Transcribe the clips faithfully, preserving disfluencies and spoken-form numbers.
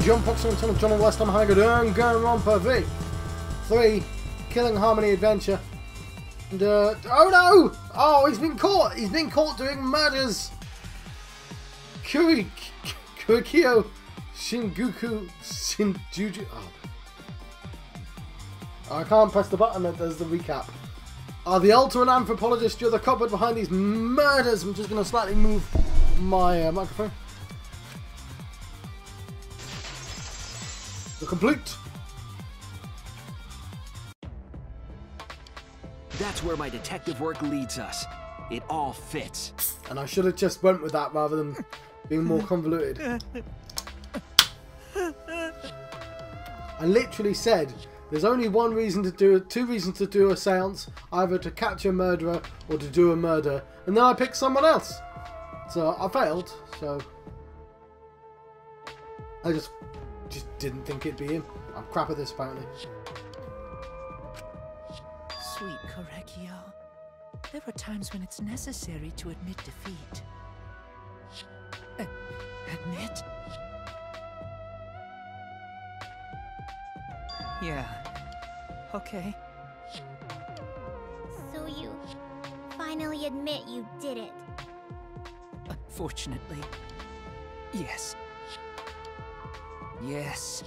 I'm John Fox, and I'm son of Johnny West. I'm going to Danganronpa V three, Killing Harmony Adventure. And, uh, oh no! Oh, he's been caught! He's been caught doing murders! Korekiyo Shinguji Shinjuju. Oh. I can't press the button that does the recap. Uh, the alter and anthropologist, you're the culprit behind these murders. I'm just going to slightly move my uh, microphone. The complete. That's where my detective work leads us. It all fits. And I should have just went with that rather than being more convoluted. I literally said, there's only one reason to do it, two reasons to do a seance, either to catch a murderer or to do a murder, and then I picked someone else. So I failed, so I just just didn't think it'd be him. I'm crap at this apparently. Sweet Korekiyo, there are times when it's necessary to admit defeat. A admit? Yeah. Okay. So you finally admit you did it. Unfortunately. Yes. Yes.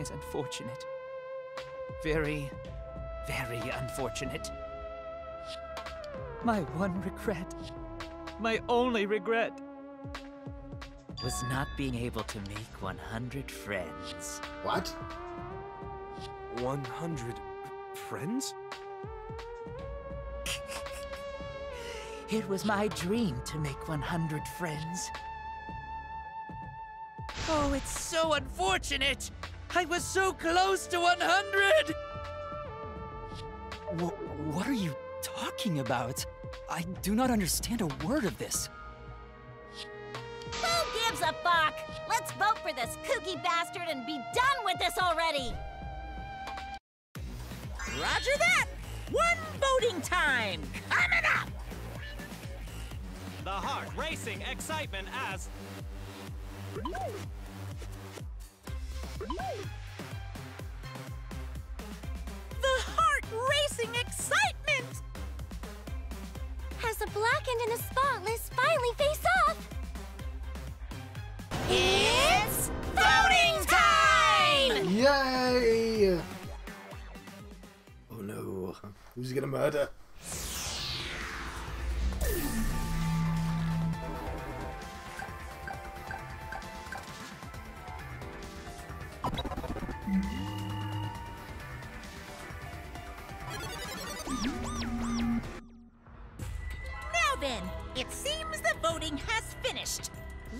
It's unfortunate. Very, very unfortunate. My one regret, my only regret, was not being able to make one hundred friends. What? one hundred friends? It was my dream to make one hundred friends. Oh, it's so unfortunate! I was so close to one hundred! W- what are you talking about? I do not understand a word of this. Who gives a fuck? Let's vote for this kooky bastard and be done with this already! Roger that! One voting time! Coming up! The heart racing excitement as... The heart racing excitement! As the blackened and the spotless finally face off! It's voting time! Yay! Who's he gonna murder? Now then, it seems the voting has finished.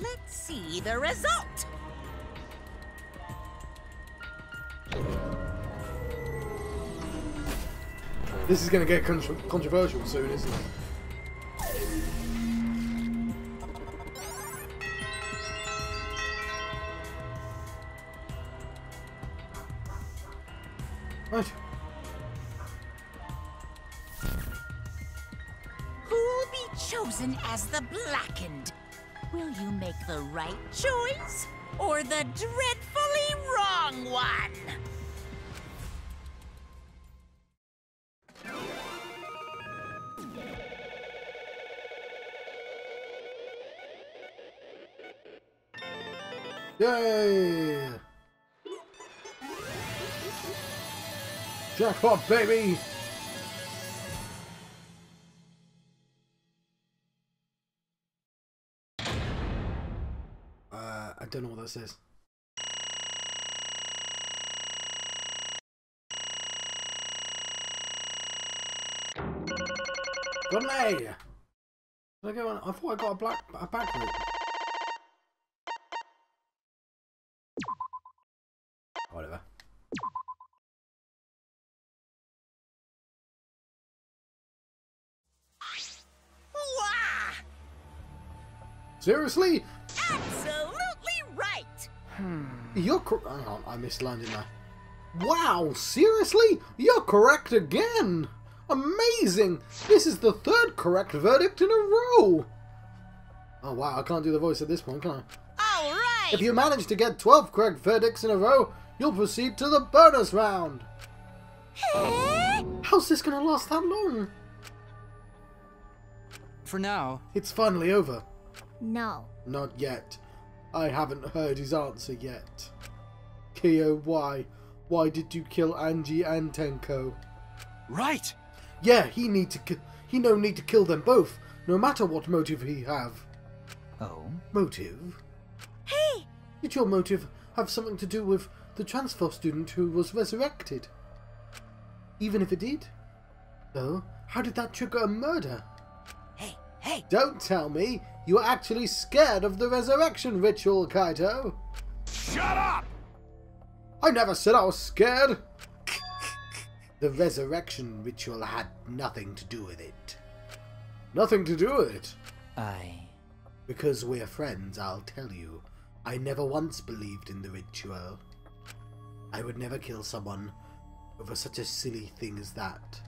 Let's see the result. This is going to get contra controversial soon, isn't it? Right. Who'll be chosen as the blackened? Will you make the right choice or the dreadfully wrong one? Yay! Jackpot, baby! Uh, I don't know what this is. Got an A! Did I go on? I thought I got a black a back route. Whatever. Seriously? Absolutely right. Hmm. You're correct. Hang on, I missed landing there. Wow, seriously? You're correct again. Amazing. This is the third correct verdict in a row. Oh wow, I can't do the voice at this point, can I? All right. If you manage to get twelve correct verdicts in a row, you'll proceed to the bonus round! How's this gonna last that long? For now. It's finally over. No. Not yet. I haven't heard his answer yet. Kyo, why? Why did you kill Angie and Tenko? Right! Yeah, he need to he no need to kill them both, no matter what motive he have. Oh? Motive? Hey! Did your motive have something to do with the transfer student who was resurrected? Even if it did? No? How did that trigger a murder? Hey, hey! Don't tell me! You were actually scared of the resurrection ritual, Kaito! Shut up! I never said I was scared! The resurrection ritual had nothing to do with it. Nothing to do with it? Aye. Because we're friends, I'll tell you. I never once believed in the ritual. I would never kill someone over such a silly thing as that.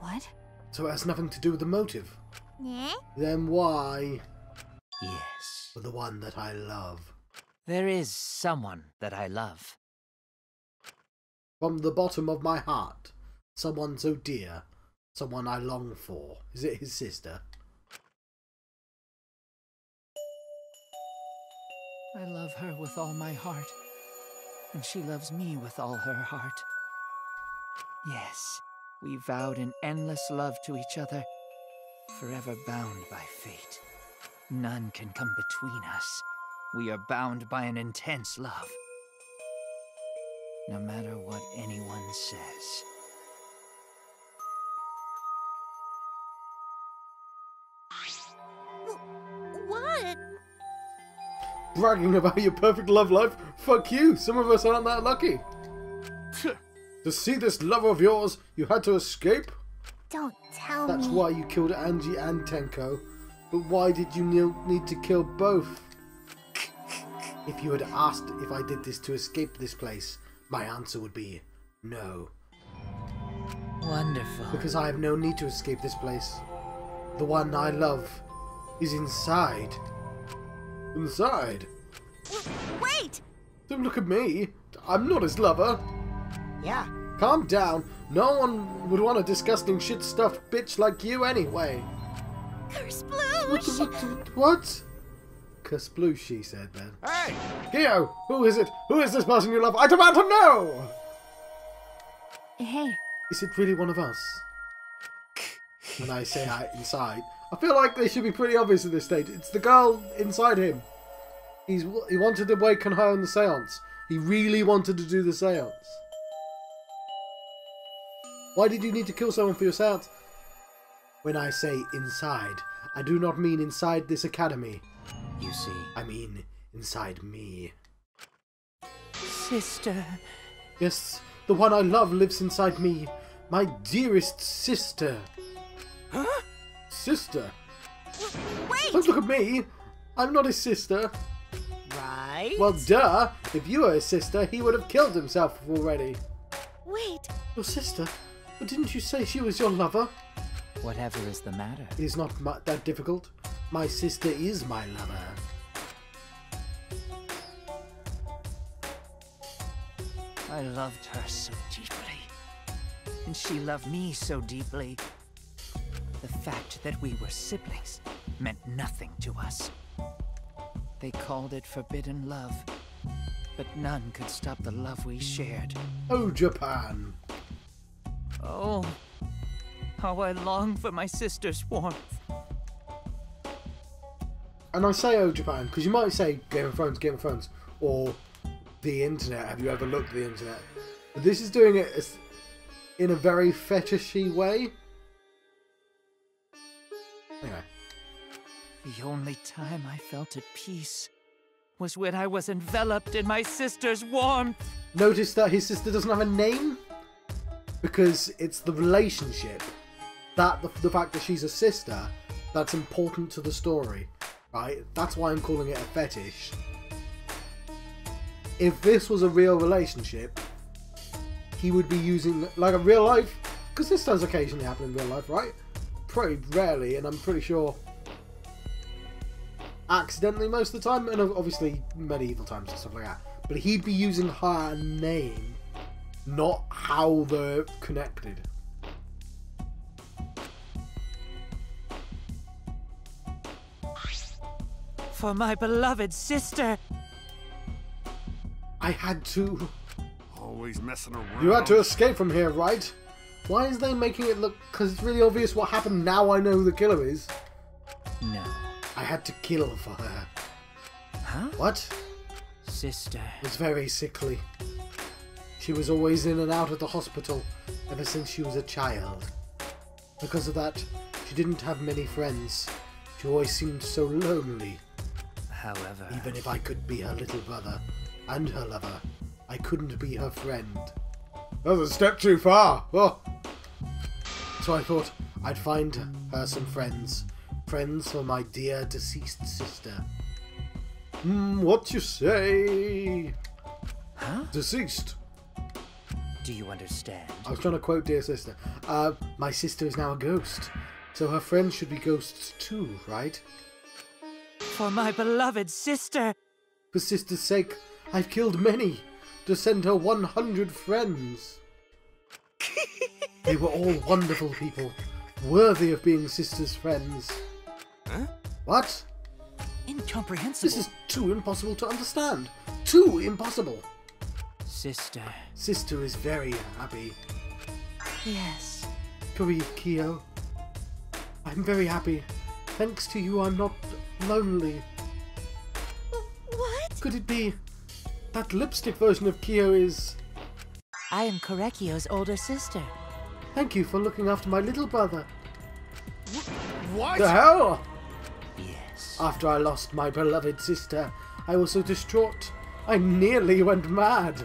What? So it has nothing to do with the motive. Yeah? Then why? Yes. For the one that I love. There is someone that I love. From the bottom of my heart. Someone so dear. Someone I long for. Is it his sister? I love her with all my heart. And she loves me with all her heart. Yes, we vowed an endless love to each other. Forever bound by fate. None can come between us. We are bound by an intense love. No matter what anyone says. What? Bragging about your perfect love life? Fuck you! Some of us aren't that lucky. To see this love of yours, you had to escape? Don't tell me. That's why you killed Angie and Tenko. But why did you need to kill both? If you had asked if I did this to escape this place, my answer would be no. Wonderful. Because I have no need to escape this place. The one I love is inside. Inside? Wait! Don't look at me. I'm not his lover. Yeah. Calm down. No one would want a disgusting shit-stuffed bitch like you anyway. Kersploosh! What, what, what? Kersploosh, she said then. Hey! Kyo! Who is it? Who is this person you love? I demand to know! Hey. Is it really one of us? When I say I inside, I feel like they should be pretty obvious at this stage. It's the girl inside him. He's, he wanted to awaken her in the seance. He really wanted to do the seance. Why did you need to kill someone for your seance? When I say inside, I do not mean inside this academy. You see, I mean inside me. Sister. Yes, the one I love lives inside me. My dearest sister. Huh? Sister? Wait! Don't look at me! I'm not his sister. Right? Well, duh! If you were his sister, he would have killed himself already. Wait! Your sister? But didn't you say she was your lover? Whatever is the matter. It is not mu that difficult. My sister is my lover. I loved her so deeply. And she loved me so deeply. The fact that we were siblings meant nothing to us. They called it forbidden love. But none could stop the love we shared. Oh, Japan! Oh, how I long for my sister's warmth. And I say, oh, Japan, because you might say Game of Thrones, Game of Thrones, or the internet. Have you ever looked at the internet? But this is doing it in a very fetishy way. Anyway. The only time I felt at peace was when I was enveloped in my sister's warmth. Notice that his sister doesn't have a name? Because it's the relationship, that the, the fact that she's a sister, that's important to the story, right? That's why I'm calling it a fetish. If this was a real relationship, he would be using, like a real life, because this does occasionally happen in real life, right? Pretty rarely, and I'm pretty sure accidentally most of the time, and obviously medieval times and stuff like that. But he'd be using her name, not how they're connected. For my beloved sister. I had to. Always messing around. You had to escape from here, right? Why is they making it look? Because it's really obvious what happened. Now I know who the killer is. No. I had to kill for her. Huh? What? Sister was very sickly. She was always in and out of the hospital ever since she was a child. Because of that, she didn't have many friends. She always seemed so lonely. However, even if I could be her little brother and her lover, I couldn't be her friend. That was a step too far. Oh. So I thought I'd find her some friends. Friends for my dear deceased sister. Mm, what you say? Huh? Deceased. Do you understand? I was trying to quote dear sister. Uh, my sister is now a ghost. So her friends should be ghosts too, right? For my beloved sister! For sister's sake, I've killed many to send her one hundred friends. They were all wonderful people, worthy of being sister's friends. Huh? What? Incomprehensible. This is too impossible to understand. Too impossible. Sister. Sister is very happy. Yes. Korekiyo. I'm very happy. Thanks to you, I'm not lonely. What? Could it be that lipstick version of Kiyo is... I am Korekiyo's older sister. Thank you for looking after my little brother. What? The hell? Yes. After I lost my beloved sister, I was so distraught. I nearly went mad.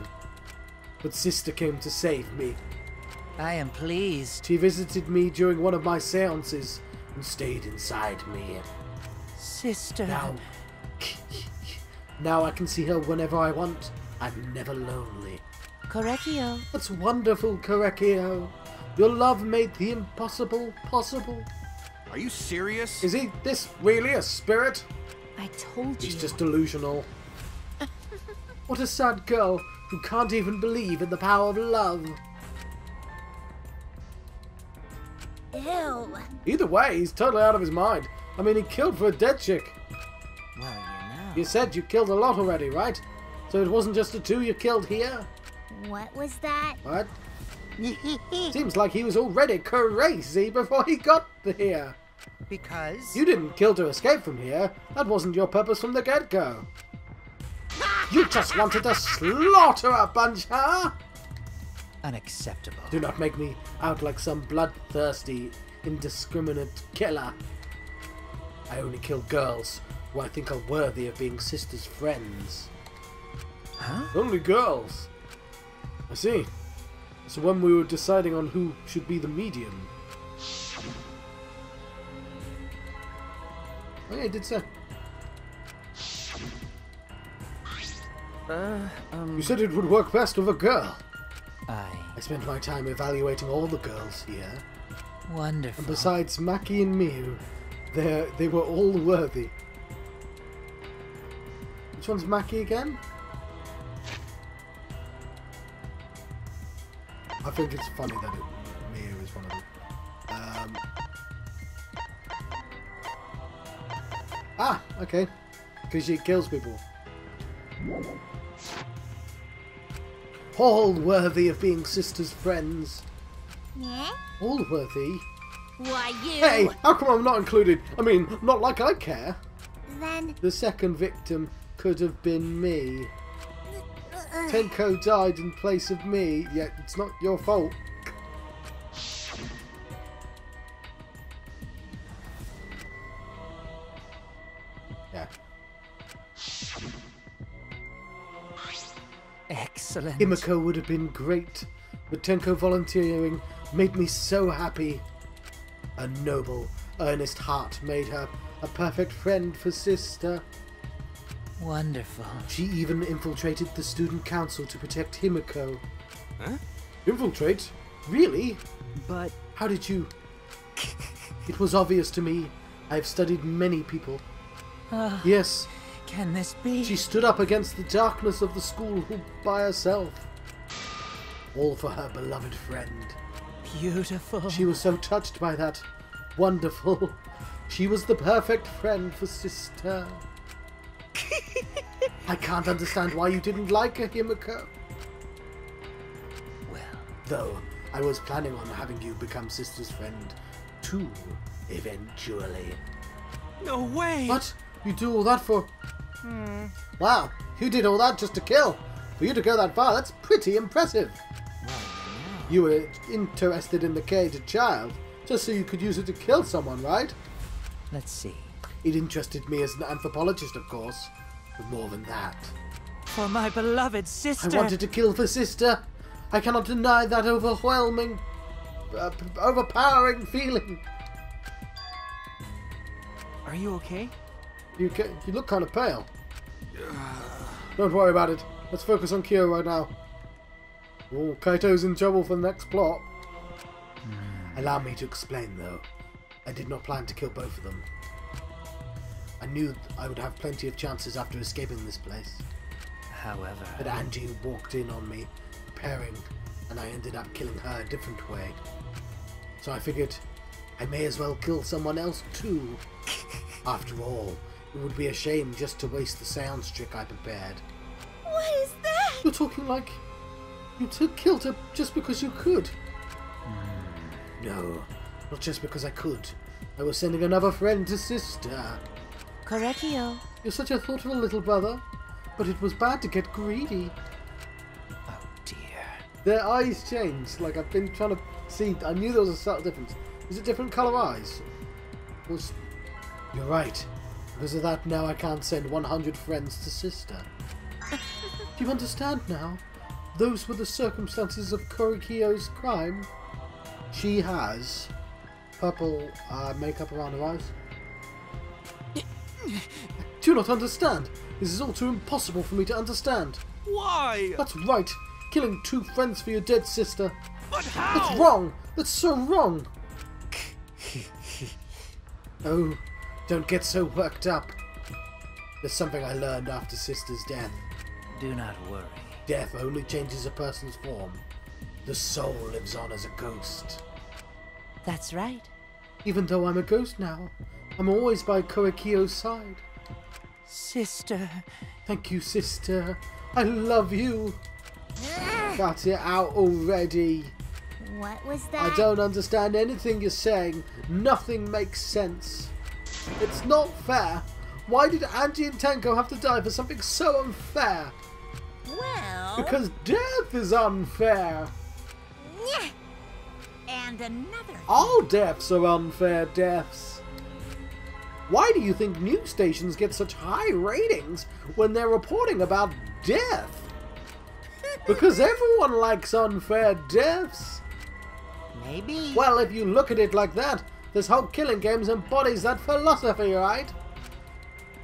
But sister came to save me. I am pleased. She visited me during one of my seances. Stayed inside me. Sister. Now, now I can see her whenever I want. I'm never lonely. Korekiyo. That's wonderful, Korekiyo. Your love made the impossible possible. Are you serious? Is he this really a spirit? I told you. He's just delusional. What a sad girl who can't even believe in the power of love. Ew. Either way, he's totally out of his mind. I mean, he killed for a dead chick. Well, you know. You said you killed a lot already, right? So it wasn't just the two you killed here? What was that? What? Seems like he was already crazy before he got here. Because? You didn't kill to escape from here. That wasn't your purpose from the get-go. You just wanted to slaughter a bunch, huh? Unacceptable. Do not make me out like some bloodthirsty, indiscriminate killer. I only kill girls who I think are worthy of being sisters' friends. Huh? Only girls? I see. So when we were deciding on who should be the medium... Oh yeah, I did so. Uh, um... You said it would work best with a girl. I... I spent my time evaluating all the girls here. Wonderful. And besides Maki and Miu, they they were all worthy. Which one's Maki again? I think it's funny that it, Miu is one of them. Um, ah, okay. Because she kills people. All worthy of being sisters' friends. Yeah? All worthy? Why you? Hey, how come I'm not included? I mean, not like I care. Then... The second victim could have been me. Uh, Tenko died in place of me, yet it's not your fault. Yeah. Excellent. Himiko would have been great, but Tenko volunteering made me so happy. A noble, earnest heart made her a perfect friend for sister. Wonderful. She even infiltrated the student council to protect Himiko. Huh? Infiltrate? Really? But... How did you... It was obvious to me. I have studied many people. Oh, yes. Can this be? She stood up against the darkness of the school by herself. All for her beloved friend. Beautiful. She was so touched by that. Wonderful. She was the perfect friend for sister. I can't understand why you didn't like her, Himiko. Well, though, I was planning on having you become sister's friend too, eventually. No way! What? You do all that for... Hmm. Wow, you did all that just to kill. For you to go that far, that's pretty impressive. Wow. You were interested in the caged child, just so you could use it to kill someone, right? Let's see. It interested me as an anthropologist, of course. But more than that. For my beloved sister! I wanted to kill the sister. I cannot deny that overwhelming, uh, overpowering feeling. Are you okay? You ca you look kind of pale. Don't worry about it. Let's focus on Kyo right now. Oh, Kaito's in trouble for the next plot. Mm. Allow me to explain, though. I did not plan to kill both of them. I knew I would have plenty of chances after escaping this place. However... But Angie walked in on me, preparing, and I ended up killing her a different way. So I figured I may as well kill someone else too. After all, it would be a shame just to waste the sounds trick I prepared. What is that? You're talking like you took killed her just because you could. Mm. No, not just because I could. I was sending another friend to sister. Korekiyo. You're such a thoughtful little brother, but it was bad to get greedy. Oh dear. Their eyes changed, like I've been trying to see. I knew there was a subtle difference. Is it different colour eyes? Was... You're right. Because of that, now I can't send one hundred friends to sister. Do you understand now? Those were the circumstances of Korekiyo's crime. She has purple uh, makeup around her eyes. I do not understand. This is all too impossible for me to understand. Why? That's right. Killing two friends for your dead sister. But how? That's wrong. That's so wrong. Oh, don't get so worked up. There's something I learned after sister's death. Do not worry. Death only changes a person's form. The soul lives on as a ghost. That's right. Even though I'm a ghost now, I'm always by Korekiyo's side. Sister. Thank you, sister. I love you. Got it out already. What was that? I don't understand anything you're saying. Nothing makes sense. It's not fair. Why did Angie and Tenko have to die for something so unfair? Well... Because death is unfair. Yeah. And another... All deaths are unfair deaths. Why do you think news stations get such high ratings when they're reporting about death? Because everyone likes unfair deaths. Maybe. Well, if you look at it like that, this whole killing games embodies that philosophy, right?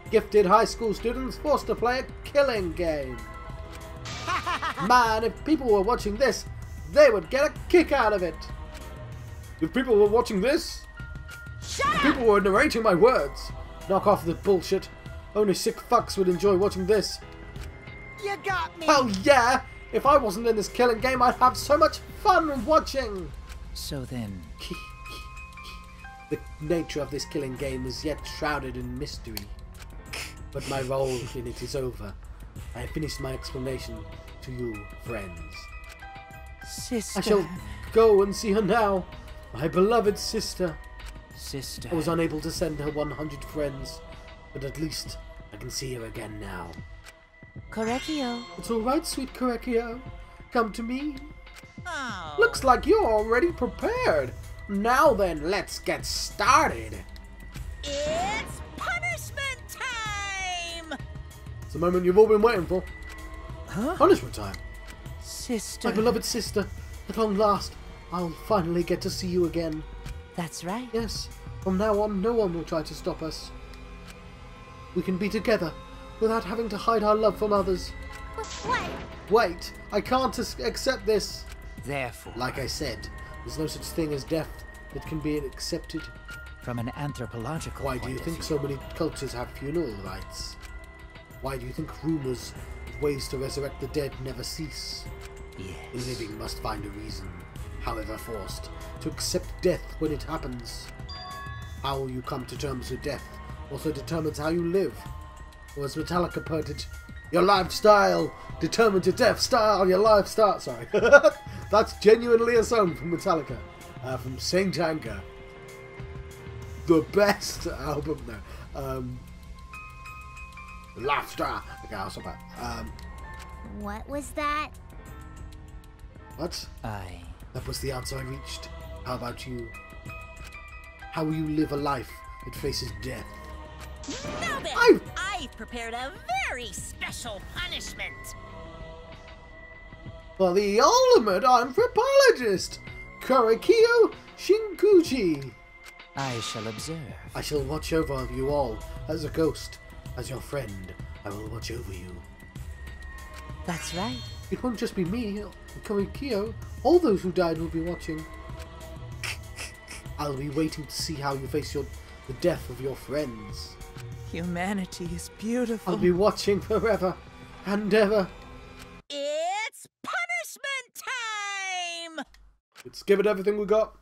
Gifted high school students forced to play a killing game. Man, if people were watching this, they would get a kick out of it. If people were watching this, Shut if people up. were narrating my words. Knock off the bullshit. Only sick fucks would enjoy watching this. You got me. Well, yeah. If I wasn't in this killing game, I'd have so much fun watching. So then... The nature of this killing game is yet shrouded in mystery. But my role in it is over. I have finished my explanation to you, friends. Sister. I shall go and see her now. My beloved sister. Sister. I was unable to send her one hundred friends, but at least I can see her again now. Korekiyo. It's all right, sweet Korekiyo. Come to me. Oh. Looks like you're already prepared. Now then, let's get started. It's punishment time! It's the moment you've all been waiting for. Huh? Punishment time. Sister. My beloved sister, at long last, I'll finally get to see you again. That's right. Yes, from now on, no one will try to stop us. We can be together without having to hide our love from others. What? Wait, I can't accept this. Therefore, like I said, there's no such thing as death that can be accepted. from an anthropological Why do you think so many cultures have funeral rites? Why do you think rumors of ways to resurrect the dead never cease? Yes. The living must find a reason, however forced, to accept death when it happens. How you come to terms with death also determines how you live. Or as Metallica put it, your lifestyle determines your death style, your lifestyle. Sorry. That's genuinely a song from Metallica. Uh, from Saint Anger. The best album there. Um, Laughter. Okay, I'll stop that. Um, what was that? What? I. That was the answer I reached. How about you? How will you live a life that faces death? Now then, I've... I've prepared a very special punishment. For the ultimate anthropologist, Korekiyo Shinguji. I shall observe. I shall watch over you all as a ghost, as your friend. I will watch over you. That's right. It won't just be me, Korekiyo. All those who died will be watching. I'll be waiting to see how you face your the death of your friends. Humanity is beautiful. I'll be watching forever and ever. It's punishment time! Let's give it everything we got.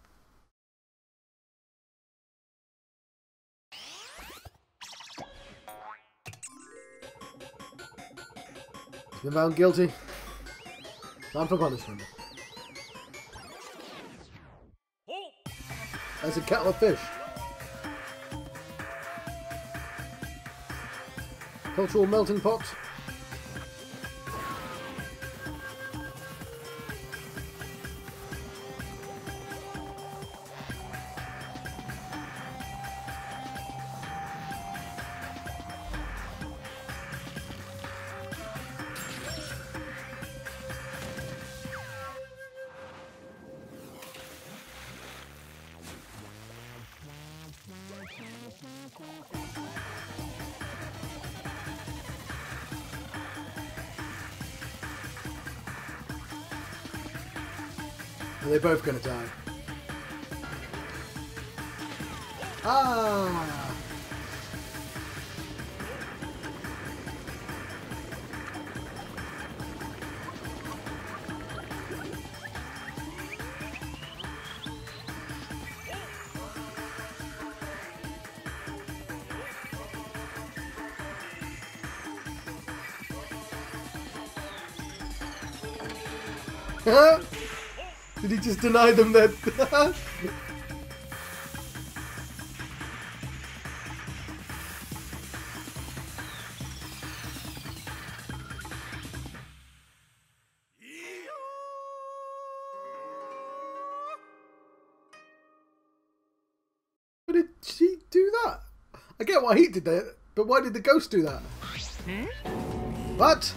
Been found guilty. Time for punishment. There's a kettle of fish. Cultural melting pot. They're both gonna die. Ah! Huh? Did he just deny them that? Why did she do that? I get why he did that, but why did the ghost do that? Hmm? What?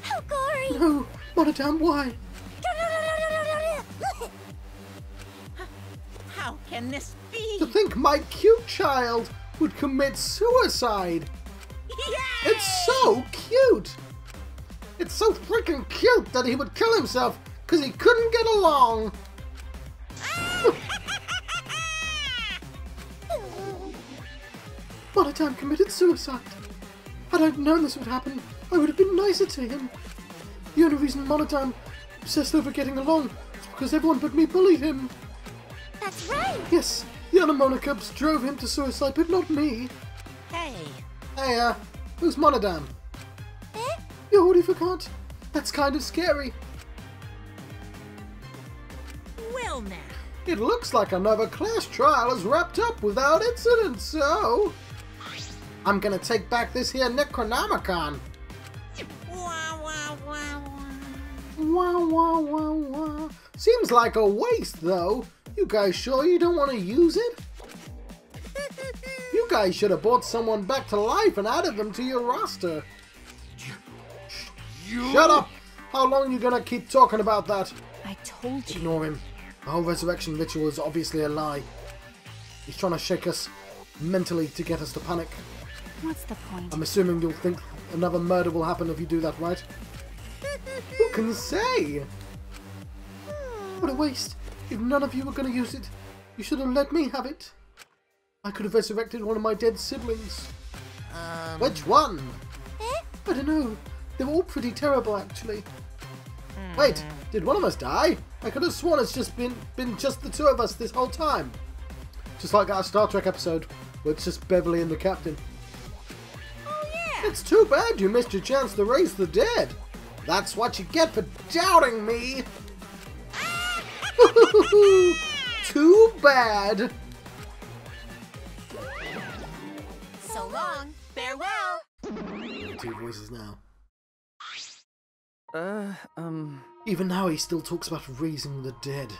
How gory! No, Monodam, why? Can this be? To think my cute child would commit suicide. Yay! It's so cute. It's so freaking cute that he would kill himself because he couldn't get along. Monodam committed suicide. Had I known this would happen, I would have been nicer to him. The only reason Monodam obsessed over getting along is because everyone but me bullied him. That's right! Yes, the Onomonocubs drove him to suicide, but not me. Hey. Hey, uh, who's Monodam? Eh? You already forgot? That's kind of scary. Well now. It looks like another class trial is wrapped up without incident, so... I'm gonna take back this here Necronomicon. Wah, wah, wah, wah. Wah, wah, wah, wah. Seems like a waste, though. You guys sure you don't want to use it? You guys should have brought someone back to life and added them to your roster. You? Shut up! How long are you gonna keep talking about that? I told you. Ignore him. The whole resurrection ritual is obviously a lie. He's trying to shake us mentally to get us to panic. What's the point? I'm assuming you'll think another murder will happen if you do that, right? Who can say? What a waste. If none of you were going to use it, you should have let me have it. I could have resurrected one of my dead siblings. Um... Which one? Eh? I don't know. They're all pretty terrible, actually. Mm. Wait, did one of us die? I could have sworn it's just been been just the two of us this whole time. Just like our Star Trek episode, where it's just Beverly and the captain. Oh, yeah! It's too bad you missed your chance to raise the dead. That's what you get for doubting me. Too bad. So long, farewell. Two voices now. Uh, um. Even now, he still talks about raising the dead.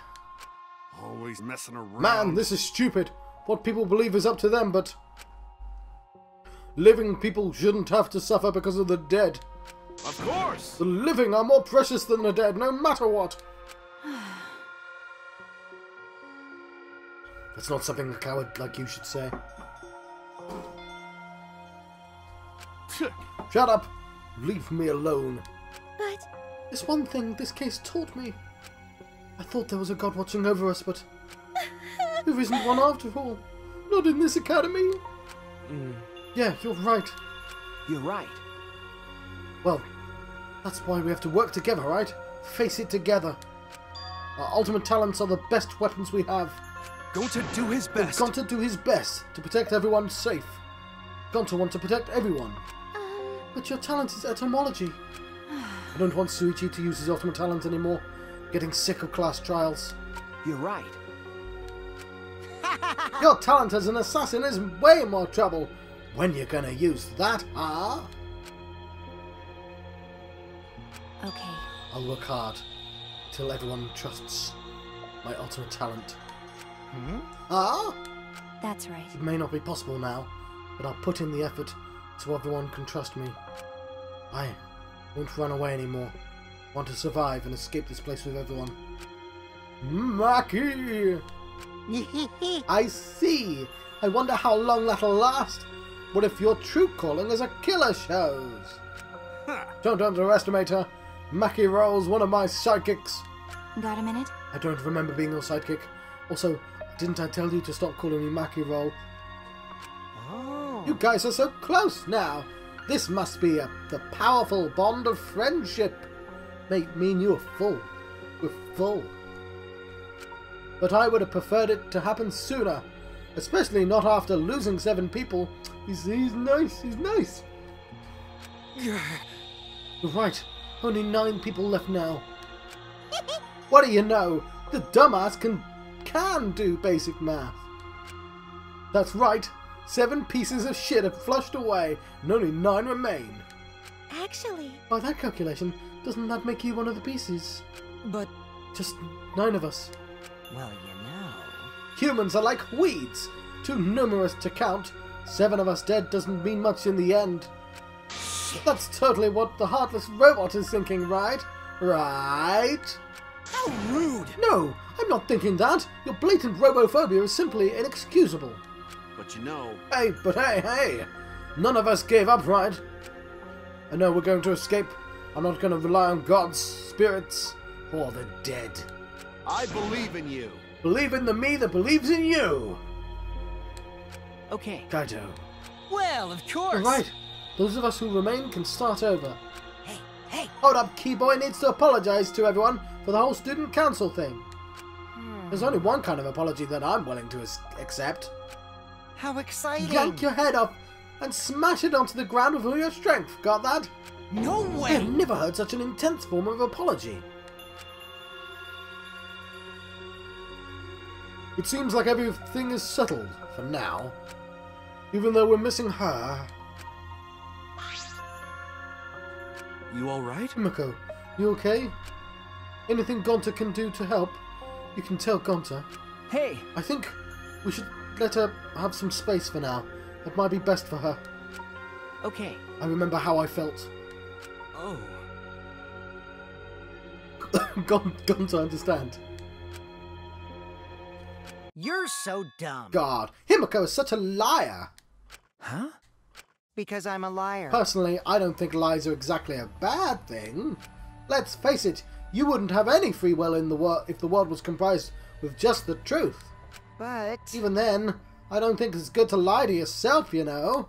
Always messing around. Man, this is stupid. What people believe is up to them, but living people shouldn't have to suffer because of the dead. Of course. The living are more precious than the dead, no matter what. That's not something a coward like you should say. Shut up! Leave me alone. But... There's one thing this case taught me. I thought there was a god watching over us, but... there isn't one after all. Not in this academy. Mm. Yeah, you're right. You're right. Well, that's why we have to work together, right? Face it together. Our ultimate talents are the best weapons we have. Gonta do his best. Gonta do his best to protect everyone safe. Gonta want to protect everyone. But your talent is etymology. I don't want Shuichi to use his ultimate talent anymore. Getting sick of class trials. You're right. Your talent as an assassin is way more trouble. When you're gonna use that, huh? Okay. I'll work hard till everyone trusts my ultimate talent. Hmm? Ah? That's right. It may not be possible now, but I'll put in the effort so everyone can trust me. I won't run away anymore. I want to survive and escape this place with everyone. Maki! I see! I wonder how long that'll last. What if your true calling is a killer shows? Huh. Don't underestimate her. Maki rolls one of my sidekicks. Got a minute? I don't remember being your sidekick. Also, didn't I tell you to stop calling me Maki Roll? Oh. You guys are so close now. This must be a, the powerful bond of friendship. May mean you are full. We're full. But I would have preferred it to happen sooner. Especially not after losing seven people. He's, he's nice, he's nice. You're right. Only nine people left now. What do you know? The dumbass can... can do basic math. That's right. Seven pieces of shit have flushed away, and only nine remain. Actually, by that calculation, doesn't that make you one of the pieces? But just nine of us. Well, you know, humans are like weeds, too numerous to count. Seven of us dead doesn't mean much in the end. Shit. That's totally what the heartless robot is thinking, right? Right? How rude! No, I'm not thinking that. Your blatant robophobia is simply inexcusable. But you know... Hey, but hey, hey! None of us gave up, right? I know we're going to escape. I'm not going to rely on gods, spirits, or the dead. I believe in you. Believe in the me that believes in you! Okay. Kaido. Well, of course! All right. Those of us who remain can start over. Hey, hey! Hold up, Keyboy needs to apologize to everyone. For the whole student council thing. Hmm. There's only one kind of apology that I'm willing to accept. How exciting! Yank your head up and smash it onto the ground with all your strength. Got that? No way! I've never heard such an intense form of apology. It seems like everything is settled for now, even though we're missing her. You all right, Mako? You okay? Anything Gonta can do to help, you can tell Gonta. Hey! I think we should let her have some space for now. That might be best for her. Okay. I remember how I felt. Oh. Gonta, understand. You're so dumb. God, Himiko is such a liar. Huh? Because I'm a liar. Personally, I don't think lies are exactly a bad thing. Let's face it. You wouldn't have any free will in the world if the world was comprised with just the truth. But... even then, I don't think it's good to lie to yourself, you know.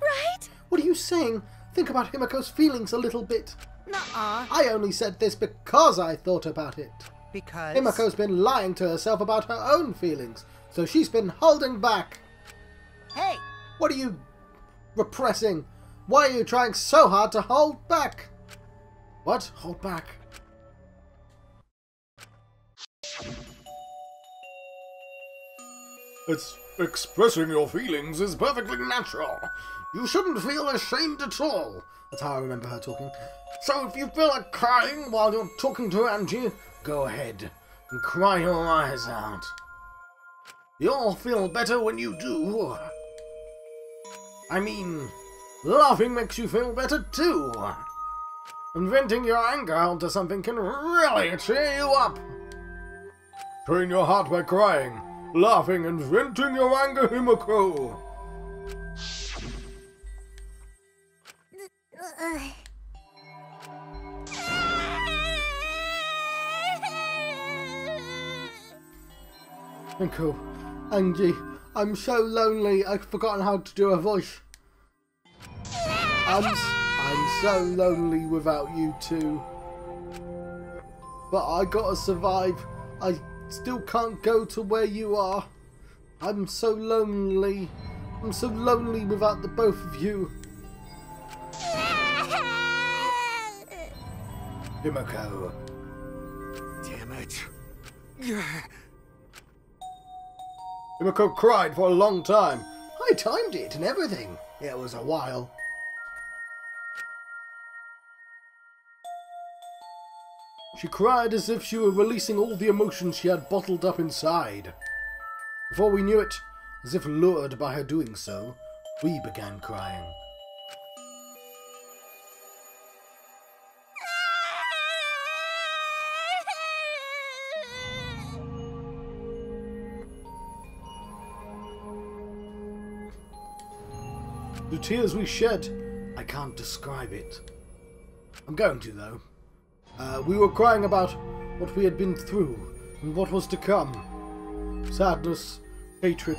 Right? What are you saying? Think about Himiko's feelings a little bit. Nuh-uh. I only said this because I thought about it. Because? Himiko's been lying to herself about her own feelings, so she's been holding back. Hey! What are you repressing? Why are you trying so hard to hold back? What? Hold back? It's expressing your feelings is perfectly natural. You shouldn't feel ashamed at all. That's how I remember her talking. So if you feel like crying while you're talking to Angie, go ahead and cry your eyes out. You'll feel better when you do. I mean, laughing makes you feel better too. And venting your anger onto something can really cheer you up. Train your heart by crying, laughing, and venting your anger, Himiko. Himiko, Angie, I'm so lonely. I've forgotten how to do a voice. I'm, I'm so lonely without you two. But I gotta survive. I still can't go to where you are. I'm so lonely. I'm so lonely without the both of you. Himiko. Damn it. Himiko cried for a long time. I timed it and everything. It was a while. She cried as if she were releasing all the emotions she had bottled up inside. Before we knew it, as if lured by her doing so, we began crying. The tears we shed, I can't describe it. I'm going to, though. Uh, we were crying about what we had been through and what was to come. Sadness, hatred,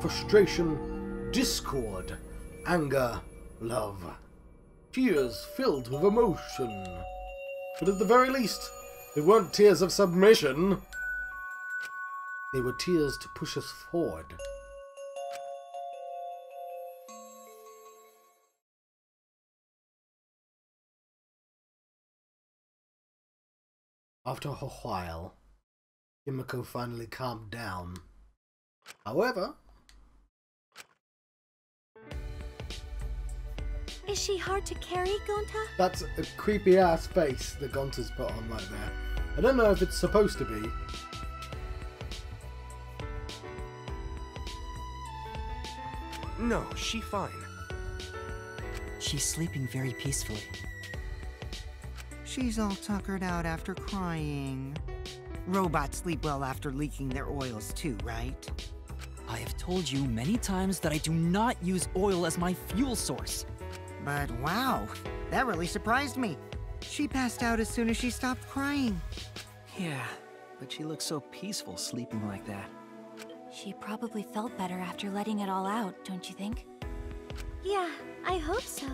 frustration, discord, anger, love. Tears filled with emotion. But at the very least, they weren't tears of submission. They were tears to push us forward. After a while, Himiko finally calmed down. However... Is she hard to carry, Gonta? That's a creepy-ass face that Gonta's put on right there. I don't know if it's supposed to be. No, she's fine. She's sleeping very peacefully. She's all tuckered out after crying. Robots sleep well after leaking their oils too, right? I have told you many times that I do not use oil as my fuel source. But wow, that really surprised me. She passed out as soon as she stopped crying. Yeah, but she looked so peaceful sleeping like that. She probably felt better after letting it all out, don't you think? Yeah, I hope so.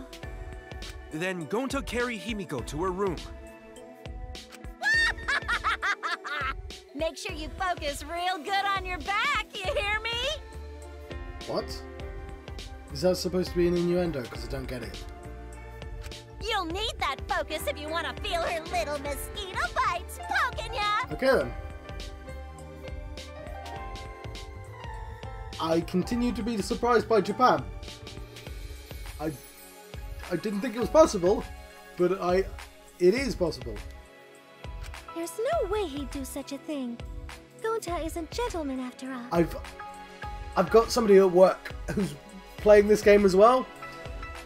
Then Gonta carry Himiko to her room. Make sure you focus real good on your back, you hear me? What? Is that supposed to be an innuendo? Because I don't get it. You'll need that focus if you want to feel her little mosquito bites poking ya! Okay then. I continue to be surprised by Japan. I... I didn't think it was possible, but I... it is possible. There's no way he'd do such a thing. Gonta is a gentleman after all. I've... I've got somebody at work who's playing this game as well,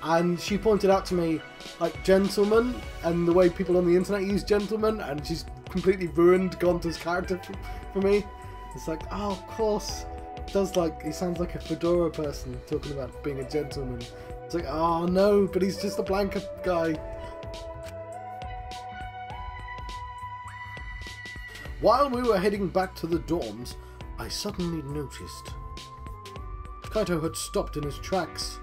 and she pointed out to me, like, gentleman, and the way people on the internet use gentleman, and she's completely ruined Gonta's character for, for me. It's like, oh, of course. It does, like, he sounds like a fedora person talking about being a gentleman. It's like, oh no, but he's just a blanket guy. While we were heading back to the dorms, I suddenly noticed. Kaito had stopped in his tracks.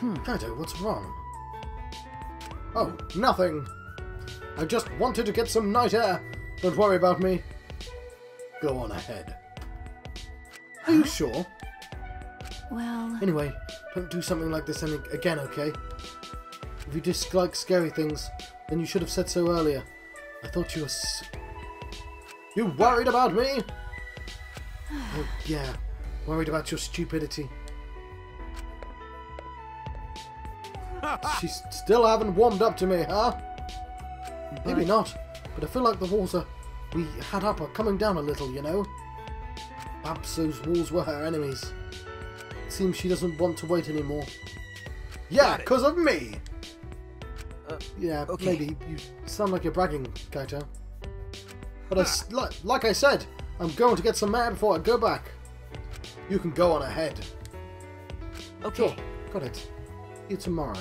Hmm, Kaito, what's wrong? Oh, nothing. I just wanted to get some night air. Don't worry about me. Go on ahead. Are you sure? Well... Anyway, don't do something like this again, okay? If you dislike scary things, then you should have said so earlier. I thought you were... S you worried about me? Oh, yeah. Worried about your stupidity. She still haven't warmed up to me, huh? But... Maybe not, but I feel like the walls are, we had up are coming down a little, you know? Perhaps those walls were her enemies. It seems she doesn't want to wait anymore. Yeah, because of me! Uh, yeah, okay. Maybe. You sound like you're bragging, Kaito. But I, li like I said, I'm going to get some air before I go back. You can go on ahead. Okay. Sure, got it. See you tomorrow.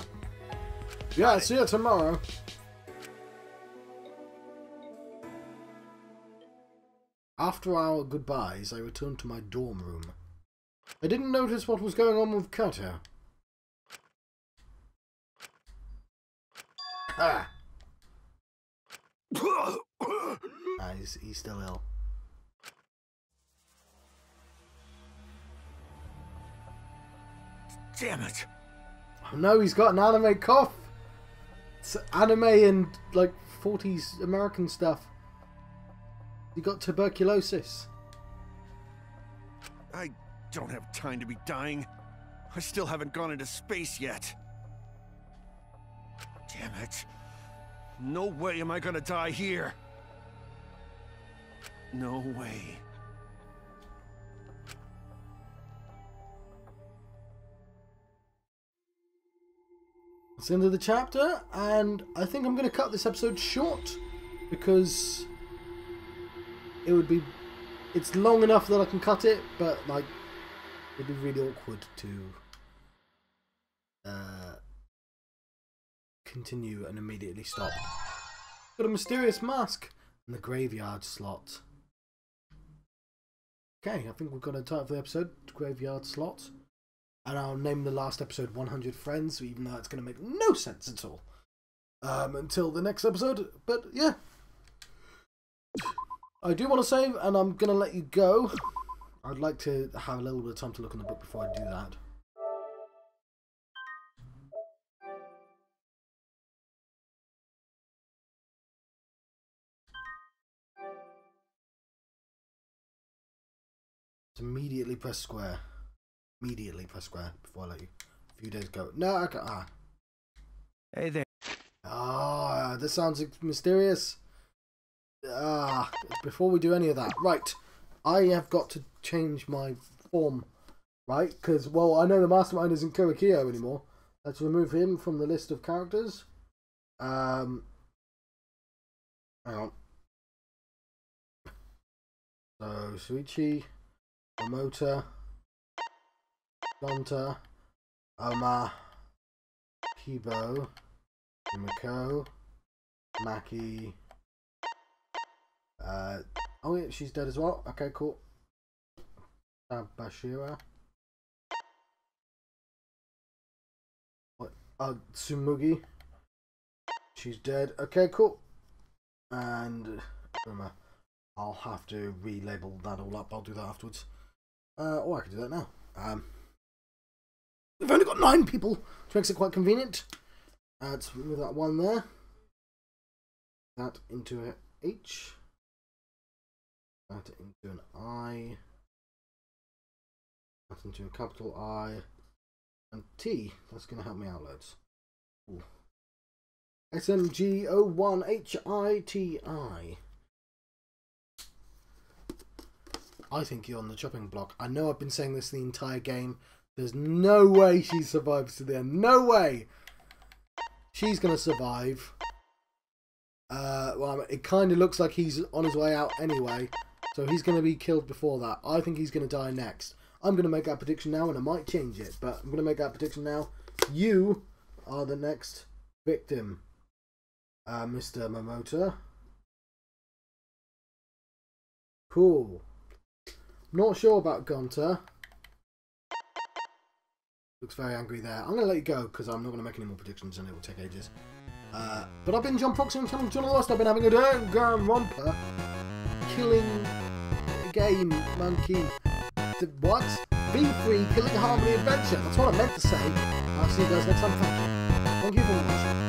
Yeah, see you tomorrow. After our goodbyes, I returned to my dorm room. I didn't notice what was going on with Kaito. Ah! Ah, he's, he's still ill. Damn it! Oh no, he's got an anime cough! It's anime and, like, forties American stuff. He got tuberculosis. I don't have time to be dying. I still haven't gone into space yet. Damn it. No way am I gonna die here. No way. That's the end of the chapter, and I think I'm gonna cut this episode short because it would be it's long enough that I can cut it, but like it'd be really awkward to uh continue and immediately stop. Got a mysterious mask and the graveyard slot. Okay, I think we've got a title for the episode, graveyard slot, and I'll name the last episode one hundred Friends, even though it's going to make no sense at all um, until the next episode. But yeah, I do want to save, and I'm going to let you go. I'd like to have a little bit of time to look in the book before I do that. Immediately press square. Immediately press square before I let you. A few days ago. No, I can't. Ah. Hey there. Ah, oh, this sounds mysterious. Ah, before we do any of that, right? I have got to change my form, right? Because well, I know the mastermind isn't Korekiyo anymore. Let's remove him from the list of characters. Um. Hang on. So Shuichi. Momota, Donta, Oma, Kibo, Miko, Maki. Uh, oh, yeah, she's dead as well. Okay, cool. Bashira. What? Uh, Tsumugi. She's dead. Okay, cool. And Uma. I'll have to relabel that all up. I'll do that afterwards. Uh, or I can do that now. Um, we've only got nine people, which makes it quite convenient. Uh, let's move that one there. That into an H. That into an I. That into a capital I. And T. That's going to help me out loads. Ooh. S M G zero one H I T I. I think you're on the chopping block. I know I've been saying this the entire game. There's no way she survives to the end. No way! She's going to survive. Uh, well, it kind of looks like he's on his way out anyway. So he's going to be killed before that. I think he's going to die next. I'm going to make that prediction now, and I might change it. But I'm going to make that prediction now. You are the next victim. Uh, Mister Momota. Cool. Not sure about Gunter. Looks very angry there. I'm going to let you go because I'm not going to make any more predictions and it will take ages. Uh, but I've been John Proxy and Channel Lost. I've been having a Danganronpa Killing Game Monkey. What? V three Killing Harmony Adventure. That's what I meant to say. I'll see you guys next time. Thank you. Thank you for watching.